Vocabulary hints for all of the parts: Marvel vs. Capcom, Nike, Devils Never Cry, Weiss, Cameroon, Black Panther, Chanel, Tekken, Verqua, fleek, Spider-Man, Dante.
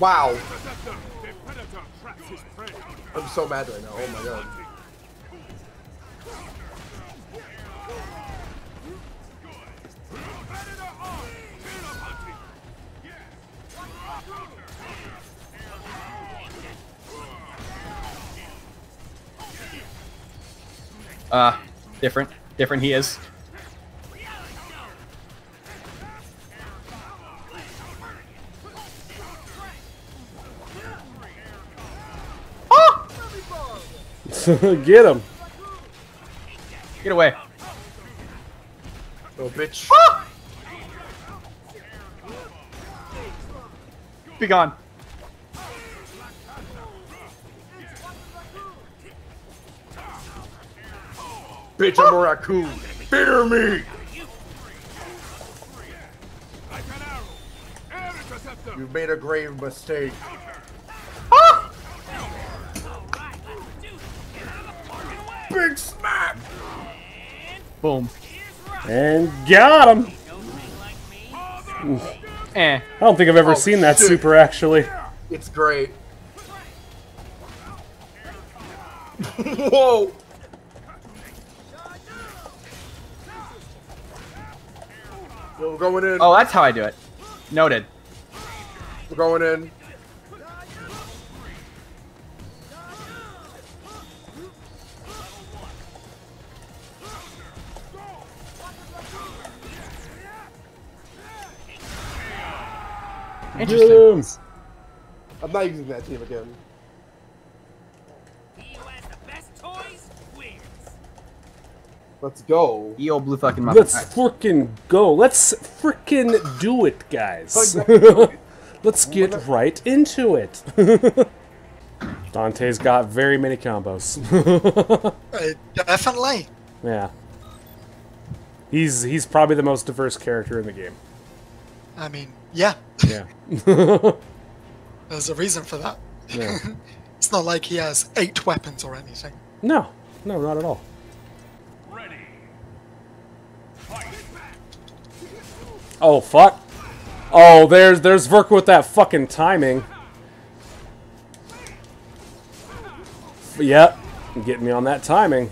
Wow. I'm so mad right now. Oh my god. Different he is. Ah! Get him. Get away. Little bitch. Ah! Be gone. Bitch, I'm a raccoon. Fear me! You made a grave mistake. Ah! Big smack! Boom. And got him! I don't think I've ever seen that super, actually. It's great. Whoa! We're going in. Oh, that's how I do it. Noted. We're going in. Interesting. Boom. I'm not using that team again. Let's go. Yo, blue fucking muffin. Let's freaking go. Let's freaking do it, guys. Let's get right into it. Dante's got very many combos. Definitely. Yeah. He's probably the most diverse character in the game. I mean, yeah. Yeah. There's a reason for that. Yeah. It's not like he has 8 weapons or anything. No. No, not at all. Oh fuck! Oh, there's Verqua with that fucking timing. Yep, getting me on that timing.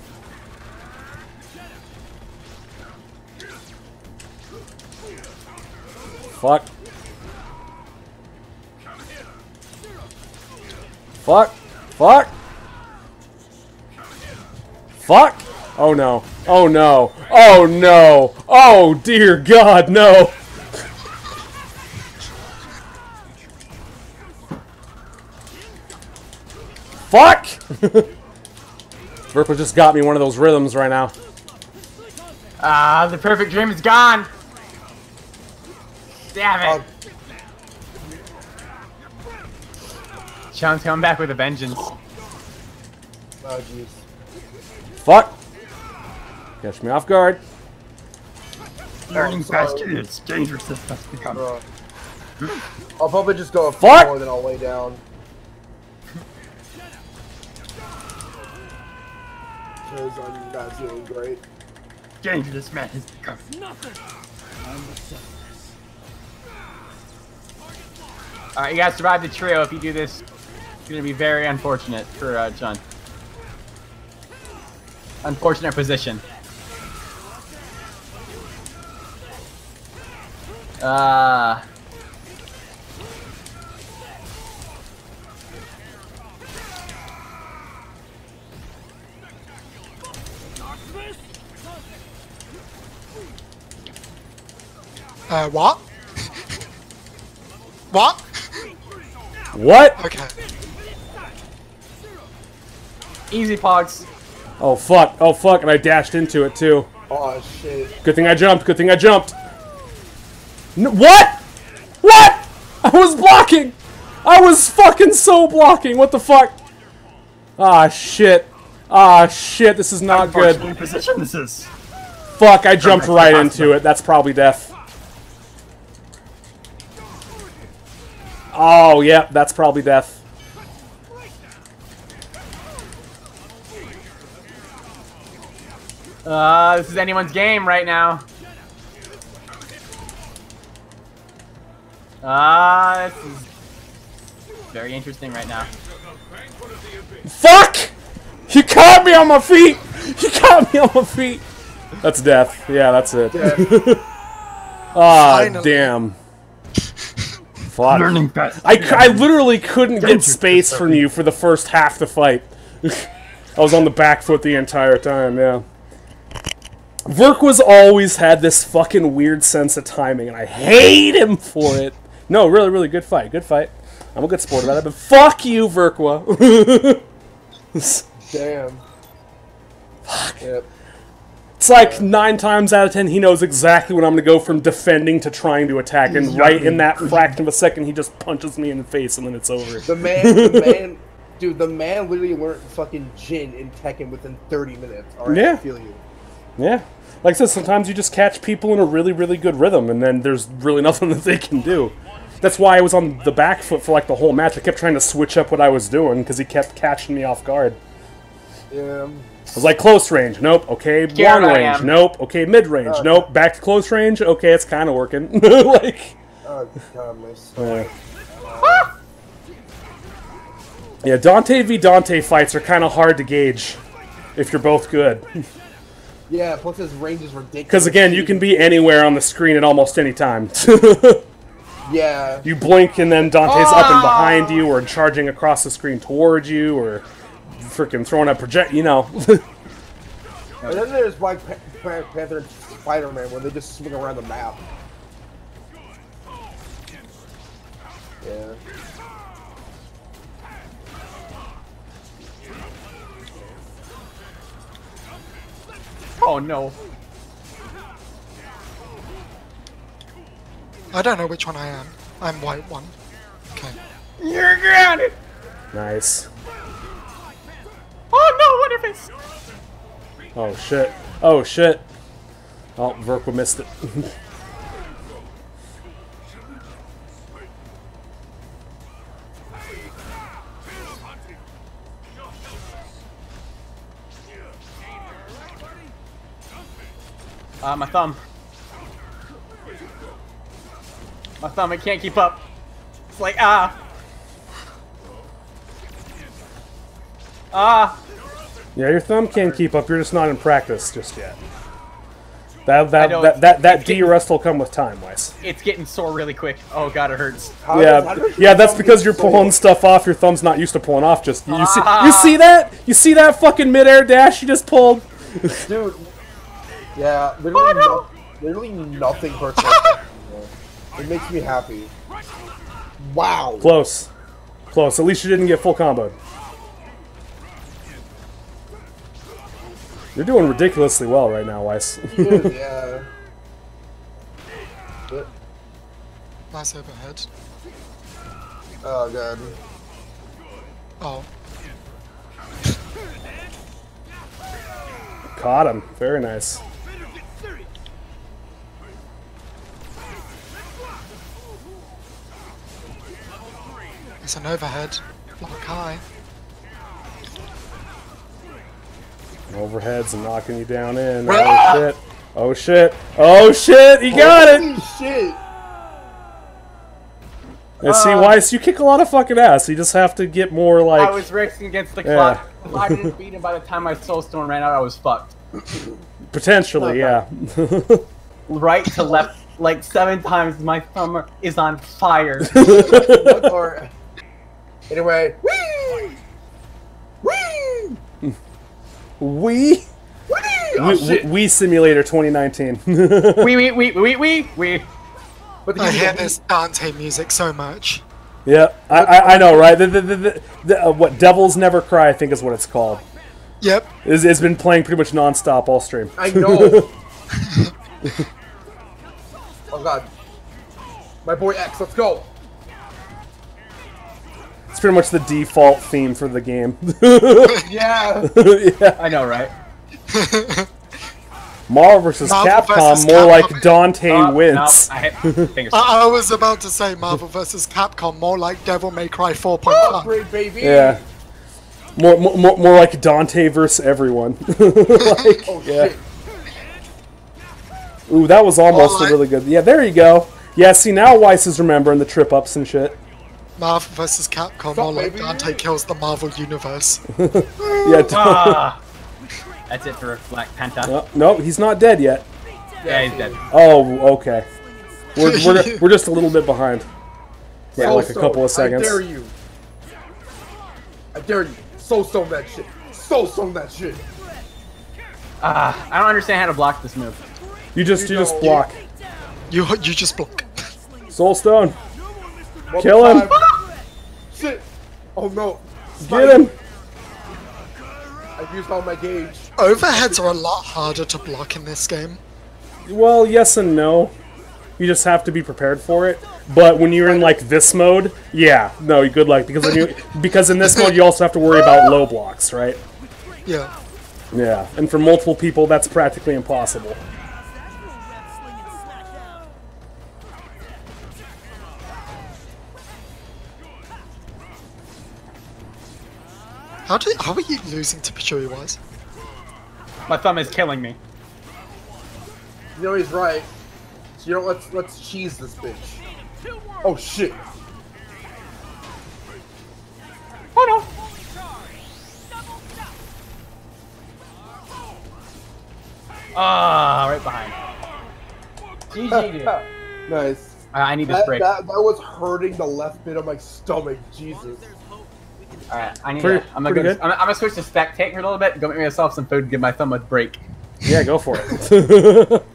Fuck. Fuck. Fuck. Fuck. Oh no. Oh no. Oh no. Oh dear God, no. Fuck! Verqua just got me one of those rhythms right now. Ah, the perfect dream is gone. Damn it. Sean's coming back with a vengeance. Oh, jeez. Fuck! Catch me off guard. Learning basket, it's dangerous this fast. I'll probably just go a few more than I'll lay down. Because I'm not doing great. Dangerous man has become nothing. Alright, you gotta survive the trio. If you do this, it's gonna be very unfortunate for John. Unfortunate position. What? What? What? Okay. Easy, Pogs. Oh, fuck. Oh, fuck. And I dashed into it, too. Oh, shit. Good thing I jumped. Good thing I jumped. No, what? What? I was blocking. I was fucking so blocking. What the fuck? Ah, shit. Ah, shit. This is not good. What position this is? Fuck. I jumped right into it. That's probably death. Oh, yeah. That's probably death. This is anyone's game right now. This is very interesting right now. Fuck! He caught me on my feet! He caught me on my feet! That's death. Yeah, that's it. Ah, oh, damn. Fuck. Learning best. I literally couldn't get space from you for the first half the fight. I was on the back foot the entire time, yeah. Verqua's always had this fucking weird sense of timing, and I hate him for it. No, really, really good fight. Good fight. I'm a good sport about it, but fuck you, Verqua. Damn. Fuck. Yep. It's like 9 times out of 10, he knows exactly when I'm going to go from defending to trying to attack, and right in that fraction of a second, he just punches me in the face, and then it's over. The man, dude, the man literally learned fucking Jin in Tekken within 30 minutes. All right, yeah. I feel you. Yeah. Like I said, sometimes you just catch people in a really, really good rhythm, and then there's really nothing that they can do. That's why I was on the back foot for like the whole match. I kept trying to switch up what I was doing, because he kept catching me off guard. Yeah. I was like, close range, nope, okay, long range, nope, okay, mid range, nope, back to close range, okay, it's kind of working. Like, oh god, my sweat. Yeah, Dante v Dante fights are kind of hard to gauge if you're both good. Yeah, plus his range is ridiculous. Because again, you can be anywhere on the screen at almost any time. Yeah. You blink and then Dante's up and behind you, or charging across the screen towards you, or freaking throwing up project, you know. And then there's Black Panther and Spider-Man where they just swing around the map. Yeah. Oh no. I don't know which one I am. I'm white one. Okay. You're grounded! Nice. Oh no, what if it's... Oh shit. Oh shit. Oh, Verqua missed it. My thumb. My thumb, I can't keep up. It's like, Yeah, your thumb can't keep up, you're just not in practice just yet. That de-rust will come with time, Weiss. It's getting sore really quick. Oh god, it hurts. Yeah, that's because you're pulling stuff off, your thumb's not used to pulling off. Just you see that? You see that fucking mid-air dash you just pulled? Dude. Yeah, literally, oh, no. Literally nothing hurts like that. It makes me happy. Wow. Close. Close. At least you didn't get full combo. You're doing ridiculously well right now, Weiss. Dude, yeah. Nice overhead. Oh, god. Oh. Caught him. Very nice. It's an overhead. Block high. Overheads and knocking you down in. Oh shit. Oh shit. Oh shit. He got it. Holy shit. And see, Weiss, you kick a lot of fucking ass. You just have to get more like. I was racing against the clock. If I didn't beat him by the time my soul stone ran out, I was fucked. Potentially, yeah. Right to left. Like 7 times, my thumb is on fire. Anyway, wee, wee, wee, wee simulator 2019. wee. But I hear this Dante music so much. Yeah, I know, right? What Devils Never Cry, I think, is what it's called. Yep, it's been playing pretty much non-stop all stream. I know. Oh god. My boy X, let's go! It's pretty much the default theme for the game. Yeah. Yeah! I know, right? Marvel vs. Capcom, more like Dante wins. I was about to say Marvel vs. Capcom, more like Devil May Cry 4.5. Oh, great baby! Yeah. More like Dante versus everyone. Like, oh, yeah. Shit. Ooh, that was almost a really good... Yeah, there you go. Yeah, see, now Weiss is remembering the trip-ups and shit. Marvel vs. Capcom, or like Dante kills the Marvel universe. Yeah. Ah. That's it for Black Panther. No, he's not dead yet. Yeah, he's dead. Oh, okay. We're just a little bit behind. Yeah, like a couple of seconds. I dare you. I dare you. So-stone that shit. So-stone that shit. I don't understand how to block this move. You just block. You just block. Soul Stone. Kill him. Shit. Oh no. Get him. I've used all my gauge. Overheads are a lot harder to block in this game. Well, yes and no. You just have to be prepared for it. But when you're in like this mode, yeah, no, good luck, because when you because in this mode you also have to worry about low blocks, right? Yeah. Yeah, and for multiple people, that's practically impossible. How are you losing to Pichuri Wise? My thumb is killing me. You know he's right. So, you know, let's cheese this bitch. Oh shit! Oh no! Ah, right behind. GG, dude. Nice. I need this break. That was hurting the left bit of my stomach. Jesus. All right, I need. I'm gonna switch to spectating for a little bit. Go make myself some food. Give my thumb a break. Yeah, go for it.